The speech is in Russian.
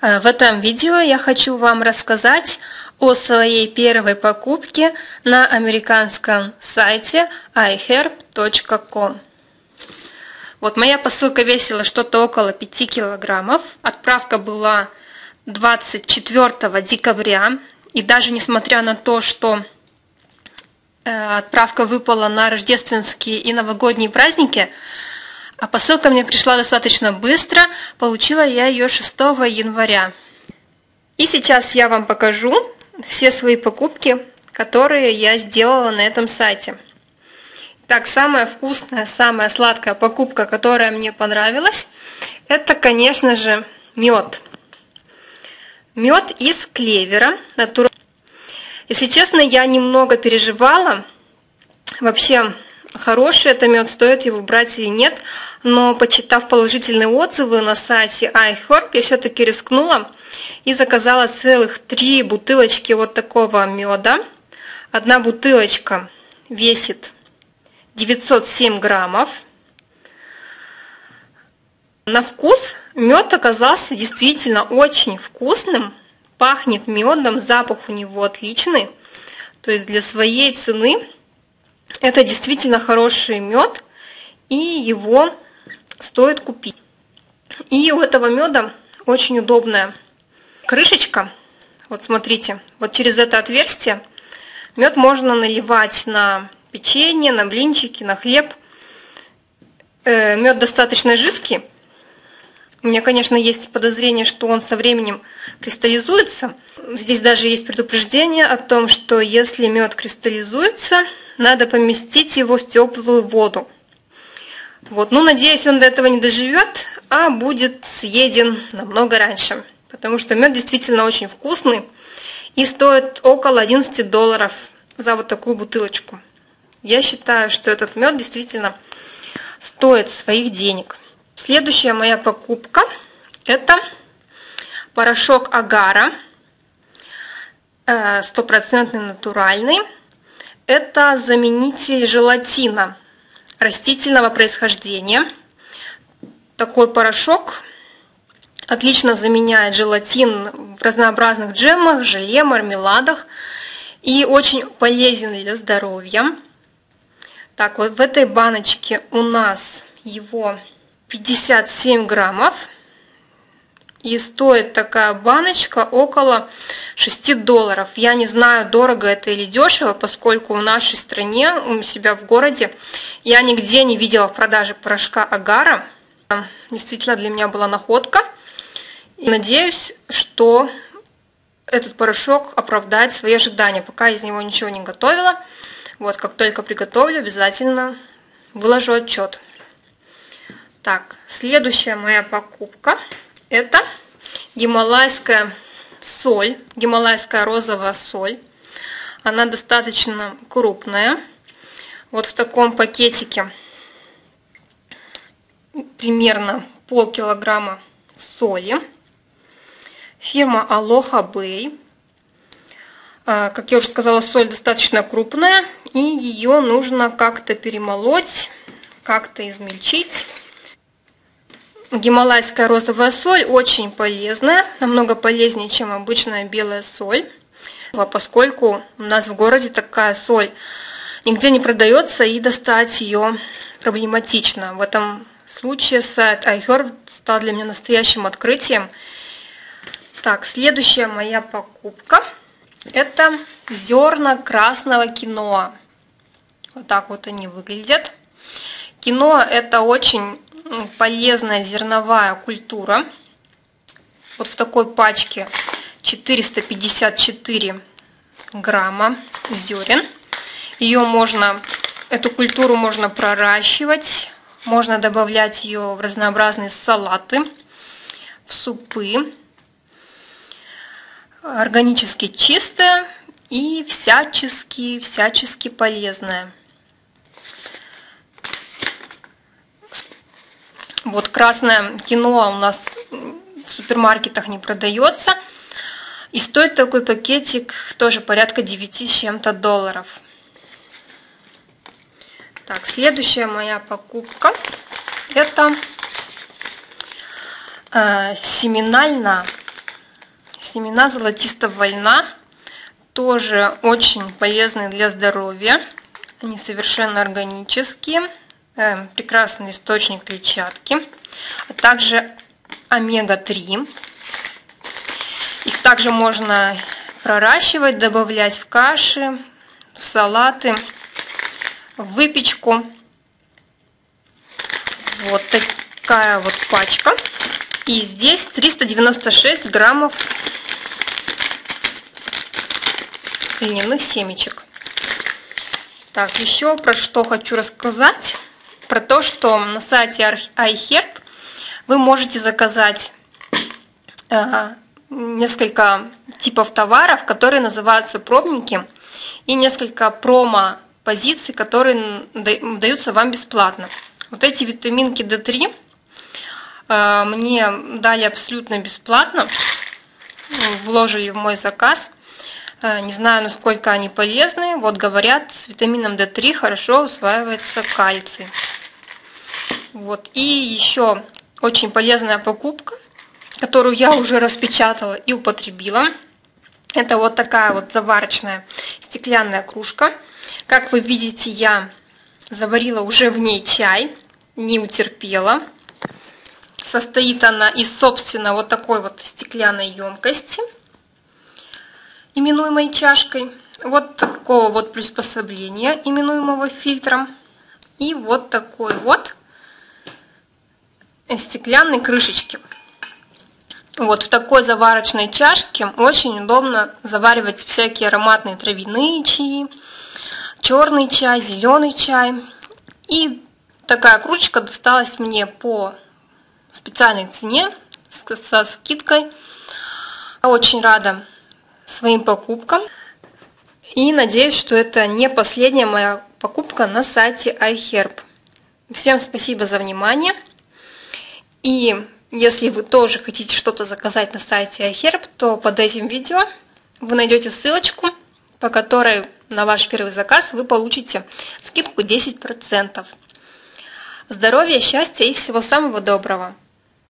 В этом видео я хочу вам рассказать о своей первой покупке на американском сайте iHerb.com. Вот моя посылка весила что-то около 5 килограммов. Отправка была 24 декабря. И даже несмотря на то, что отправка выпала на рождественские и новогодние праздники, а посылка мне пришла достаточно быстро, получила я ее 6 января. И сейчас я вам покажу все свои покупки, которые я сделала на этом сайте. Так, самая вкусная, самая сладкая покупка, которая мне понравилась, это, конечно же, мед. Мед из клевера. Если честно, я немного переживала. Вообще, хороший это мед, стоит его брать или нет. Но, почитав положительные отзывы на сайте iHerb, я все-таки рискнула и заказала целых 3 бутылочки вот такого меда. Одна бутылочка весит 907 граммов. На вкус мед оказался действительно очень вкусным. Пахнет медом, запах у него отличный. То есть для своей цены это действительно хороший мед, и его стоит купить. И у этого меда очень удобная крышечка. Вот смотрите, вот через это отверстие мед можно наливать на печенье, на блинчики, на хлеб. Мед достаточно жидкий. У меня, конечно, есть подозрение, что он со временем кристаллизуется. Здесь даже есть предупреждение о том, что если мед кристаллизуется, надо поместить его в теплую воду. Вот. Ну, надеюсь, он до этого не доживет, а будет съеден намного раньше. Потому что мед действительно очень вкусный и стоит около 11 долларов за вот такую бутылочку. Я считаю, что этот мед действительно стоит своих денег. Следующая моя покупка — это порошок агара, 100% натуральный. Это заменитель желатина растительного происхождения. Такой порошок отлично заменяет желатин в разнообразных джемах, желе, мармеладах и очень полезен для здоровья. Так, вот в этой баночке у нас его 57 граммов, и стоит такая баночка около 6 долларов. Я не знаю, дорого это или дешево, поскольку в нашей стране, у себя в городе, я нигде не видела в продаже порошка агара. Действительно, для меня была находка. И надеюсь, что этот порошок оправдает свои ожидания. Пока из него ничего не готовила. Вот, как только приготовлю, обязательно выложу отчет. Так, следующая моя покупка — это гималайская соль, гималайская розовая соль. Она достаточно крупная. Вот в таком пакетике примерно полкилограмма соли. Фирма Aloha Bay. Как я уже сказала, соль достаточно крупная, и ее нужно как-то перемолоть, как-то измельчить. Гималайская розовая соль очень полезная, намного полезнее, чем обычная белая соль. Поскольку у нас в городе такая соль нигде не продается, и достать ее проблематично. В этом случае сайт iHerb стал для меня настоящим открытием. Так, следующая моя покупка — это зерна красного киноа. Вот так вот они выглядят. Киноа — это очень полезная зерновая культура. Вот в такой пачке 454 грамма зерен. Эту культуру можно проращивать, можно добавлять ее в разнообразные салаты, в супы. Органически чистая и всячески полезная. Вот красное киноа у нас в супермаркетах не продается. И стоит такой пакетик тоже порядка 9 с чем-то долларов. Так, следующая моя покупка — это семена Семена золотистого льна тоже очень полезны для здоровья. Они совершенно органические, прекрасный источник клетчатки, а также омега-3. Их также можно проращивать, добавлять в каши, в салаты, в выпечку. Вот такая вот пачка. И здесь 396 граммов льняных семечек. Так, еще про что хочу рассказать. Про то, что на сайте iHerb вы можете заказать несколько типов товаров, которые называются пробники, и несколько промо-позиций, которые даются вам бесплатно. Вот эти витаминки D3 мне дали абсолютно бесплатно, вложили в мой заказ. Не знаю, насколько они полезны. Вот говорят, с витамином D3 хорошо усваивается кальций. Вот. И еще очень полезная покупка, которую я уже распечатала и употребила. Это вот такая вот заварочная стеклянная кружка. Как вы видите, я заварила уже в ней чай, не утерпела. Состоит она из, собственно, вот такой вот стеклянной емкости, именуемой чашкой, вот такого вот приспособления, именуемого фильтром, и вот такой вот стеклянной крышечки. Вот в такой заварочной чашке очень удобно заваривать всякие ароматные травяные чаи, черный чай, зеленый чай. И такая кружечка досталась мне по специальной цене со скидкой. Я очень рада своим покупкам и надеюсь, что это не последняя моя покупка на сайте iHerb. Всем спасибо за внимание, и если вы тоже хотите что-то заказать на сайте iHerb, то под этим видео вы найдете ссылочку, по которой на ваш первый заказ вы получите скидку 10%. Здоровья, счастья и всего самого доброго!